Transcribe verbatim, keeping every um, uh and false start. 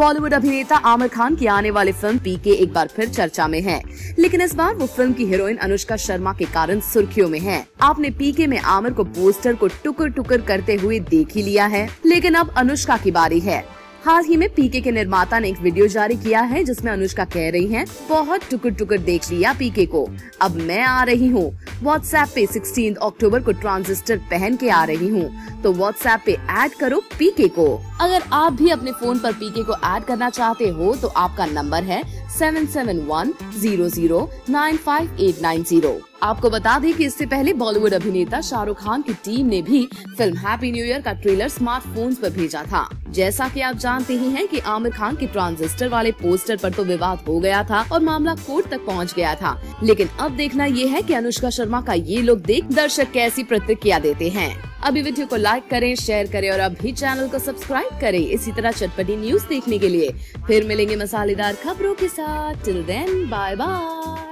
बॉलीवुड अभिनेता आमिर खान की आने वाली फिल्म पीके एक बार फिर चर्चा में है, लेकिन इस बार वो फिल्म की हीरोइन अनुष्का शर्मा के कारण सुर्खियों में है। आपने पीके में आमिर को पोस्टर को टुकर टुकर करते हुए देख ही लिया है, लेकिन अब अनुष्का की बारी है। हाल ही में पीके के निर्माता ने एक वीडियो जारी किया है जिसमें अनुष्का कह रही हैं, बहुत टुकर टुकर देख लिया पीके को, अब मैं आ रही हूँ। व्हाट्सएप पे सोलह अक्टूबर को ट्रांजिस्टर पहन के आ रही हूँ, तो व्हाट्सएप पे ऐड करो पीके को। अगर आप भी अपने फोन पर पीके को ऐड करना चाहते हो तो आपका नंबर है seven seven one zero zero nine five eight nine zero. आपको बता दें कि इससे पहले बॉलीवुड अभिनेता शाहरुख खान की टीम ने भी फिल्म हैप्पी न्यू ईयर का ट्रेलर स्मार्टफोन्स पर भेजा था। जैसा कि आप जानते ही हैं कि आमिर खान के ट्रांजिस्टर वाले पोस्टर पर तो विवाद हो गया था और मामला कोर्ट तक पहुंच गया था, लेकिन अब देखना ये है कि अनुष्का शर्मा का ये लुक देख दर्शक कैसी प्रतिक्रिया देते हैं। अभी वीडियो को लाइक करें, शेयर करें और अभी चैनल को सब्सक्राइब करें इसी तरह चटपटी न्यूज देखने के लिए। फिर मिलेंगे मसालेदार खबरों के साथ, टिल देन बाय बाय।